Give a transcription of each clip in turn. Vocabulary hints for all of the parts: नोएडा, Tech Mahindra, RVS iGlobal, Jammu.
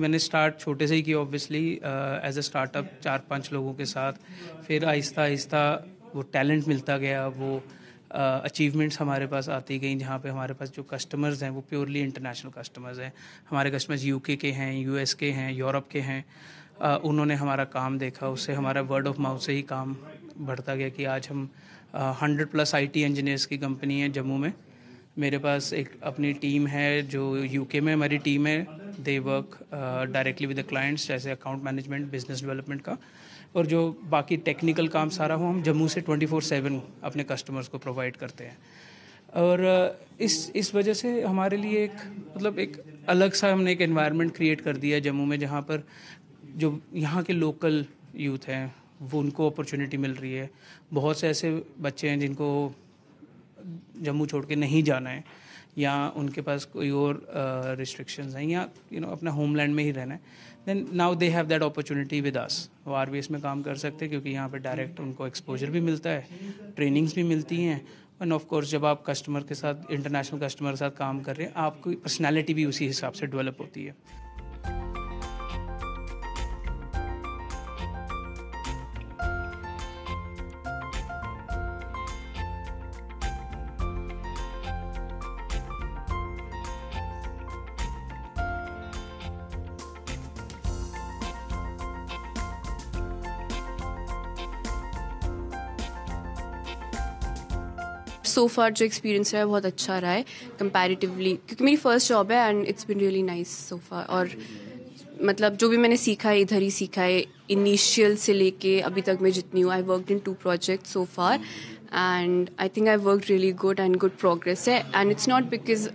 मैंने स्टार्ट छोटे से ही की ऑब्वियसली एज ए स्टार्टअप 4-5 लोगों के साथ, फिर आहिस्ता आहिस्ता वो टैलेंट मिलता गया, वो अचीवमेंट्स हमारे पास आती गई, जहाँ पे हमारे पास जो कस्टमर्स हैं वो प्योरली इंटरनेशनल कस्टमर्स हैं। हमारे कस्टमर्स यूके के हैं, यूएस के हैं, यूरोप के हैं। उन्होंने हमारा काम देखा, उससे हमारा वर्ड ऑफ माउथ से ही काम बढ़ता गया कि आज हम 100+ IT इंजीनियर्स की कंपनी है जम्मू में। मेरे पास एक अपनी टीम है जो यूके में हमारी टीम है, they work directly with the clients जैसे अकाउंट मैनेजमेंट, बिजनेस डेवलपमेंट का, और जो बाकी टेक्निकल काम सारा हो हम जम्मू से 24/7 अपने कस्टमर्स को प्रोवाइड करते हैं। और इस वजह से हमारे लिए एक मतलब एक अलग सा हमने एक एनवायरनमेंट क्रिएट कर दिया जम्मू में, जहाँ पर जो यहाँ के लोकल यूथ हैं वो उनको अपॉर्चुनिटी मिल रही है। बहुत से ऐसे बच्चे हैं जिनको जम्मू छोड़ के नहीं जाना है या उनके पास कोई और रिस्ट्रिक्शंस हैं या अपना होमलैंड में ही रहना है, then now they have that opportunity with us. वो RVS में काम कर सकते हैं क्योंकि यहाँ पे डायरेक्ट उनको एक्सपोजर भी मिलता है, ट्रेनिंग्स भी मिलती हैं, एंड ऑफ कोर्स जब आप कस्टमर के साथ, इंटरनेशनल कस्टमर के साथ काम कर रहे हैं, आपकी पर्सनैलिटी भी उसी हिसाब से डेवलप होती है। सो फार जो एक्सपीरियंस रहा है बहुत अच्छा रहा है कंपैरेटिवली, क्योंकि मेरी फर्स्ट जॉब है and it's been really nice so far. और मतलब जो भी मैंने सीखा है इधर ही सीखा है, इनिशियल से लेके अभी तक मैं जितनी हूँ। I worked in 2 project so far and I think I work really good and good progress है। एंड इट्स नॉट बिकॉज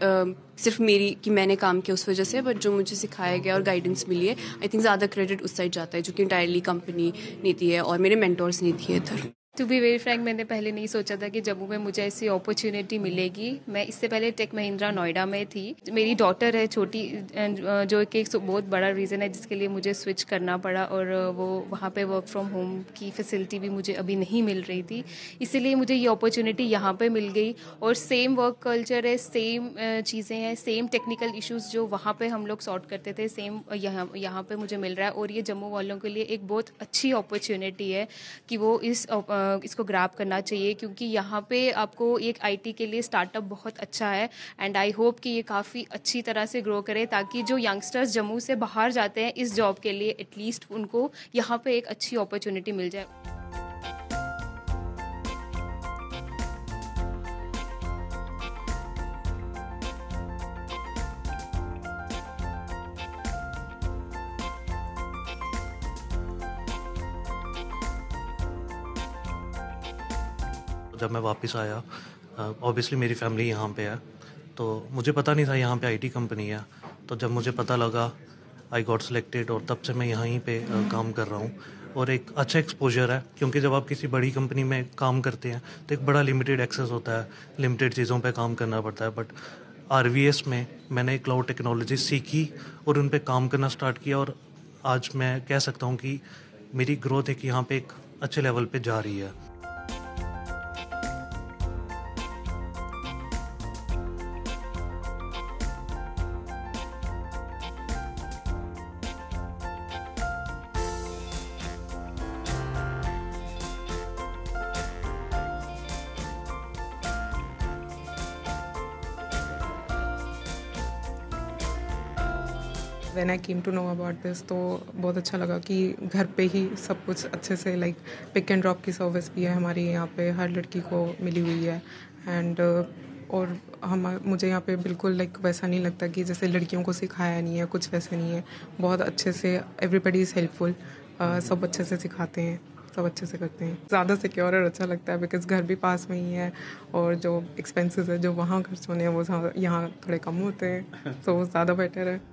सिर्फ मेरी कि मैंने काम किया उस वजह से, बट जो मुझे सिखाया गया और गाइडेंस मिली है, आई थिंक ज़्यादा क्रेडिट उस साइड जाता है जो कि इंटायरली कंपनी ने दी है और मेरे मेंटोर्स ने दी है इधर। टू बी वेरी फ्रैंक, मैंने पहले नहीं सोचा था कि जम्मू में मुझे ऐसी अपॉर्चुनिटी मिलेगी। मैं इससे पहले टेक महिंद्रा नोएडा में थी। मेरी डॉटर है छोटी, जो कि एक बहुत बड़ा रीज़न है जिसके लिए मुझे स्विच करना पड़ा, और वो वहाँ पे वर्क फ्रॉम होम की फैसिलिटी भी मुझे अभी नहीं मिल रही थी, इसीलिए मुझे ये अपॉर्चुनिटी यहाँ पे मिल गई। और सेम वर्क कल्चर है, सेम चीज़ें हैं, सेम टेक्निकल इशूज़ जो वहाँ पर हम लोग सॉर्ट करते थे, सेम यहाँ पर मुझे मिल रहा है। और ये जम्मू वालों के लिए एक बहुत अच्छी अपॉर्चुनिटी है कि वो इसको ग्रैब करना चाहिए, क्योंकि यहाँ पे आपको एक IT के लिए स्टार्टअप बहुत अच्छा है। एंड आई होप कि ये काफ़ी अच्छी तरह से ग्रो करे, ताकि जो यंगस्टर्स जम्मू से बाहर जाते हैं इस जॉब के लिए, एटलीस्ट उनको यहाँ पे एक अच्छी अपॉर्चुनिटी मिल जाए। जब मैं वापस आया, ऑब्वियसली मेरी फैमिली यहाँ पे है, तो मुझे पता नहीं था यहाँ पे IT कंपनी है। तो जब मुझे पता लगा, आई गॉट सिलेक्टेड, और तब से मैं यहीं पे काम कर रहा हूँ। और एक अच्छा एक्सपोजर है, क्योंकि जब आप किसी बड़ी कंपनी में काम करते हैं तो एक बड़ा लिमिटेड एक्सेस होता है, लिमिटेड चीज़ों पर काम करना पड़ता है। बट RVS में मैंने क्लाउड टेक्नोलॉजी सीखी और उन पर काम करना स्टार्ट किया, और आज मैं कह सकता हूँ कि मेरी ग्रोथ एक यहाँ पर एक अच्छे लेवल पर जा रही है। When I came to know about this, तो बहुत अच्छा लगा कि घर पे ही सब कुछ अच्छे से पिक एंड ड्रॉप की सर्विस भी है हमारी यहाँ पे, हर लड़की को मिली हुई है। एंड और मुझे यहाँ पे बिल्कुल वैसा नहीं लगता कि जैसे लड़कियों को सिखाया नहीं है, कुछ वैसा नहीं है। बहुत अच्छे से एवरीबडी इज़ हेल्पफुल, सब अच्छे से सिखाते हैं, सब अच्छे से करते हैं। ज़्यादा सिक्योर और अच्छा लगता है बिकॉज घर भी पास में ही है, और जो एक्सपेंसेस है जो वहाँ खर्च होने हैं वो यहाँ थोड़े कम होते हैं, तो ज़्यादा बेटर है।